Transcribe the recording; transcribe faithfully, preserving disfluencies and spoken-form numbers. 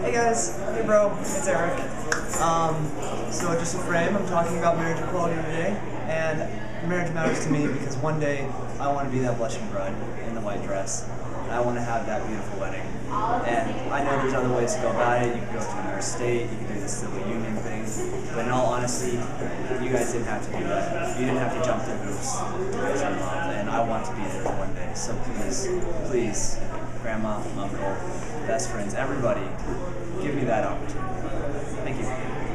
Hey guys, hey bro, it's Eric. Um, so just a frame, I'm talking about marriage equality today, and marriage matters to me because one day I want to be that blushing bride in the white dress, and I want to have that beautiful wedding. And I know there's other ways to go about it. You can go to another state, you can do the civil union thing, but in all honesty, you guys didn't have to do that. You didn't have to jump through hoops to raise your mom, and I want to be there one day. So please, please, grandma, uncle, best friends, everybody, give me that opportunity. Thank you.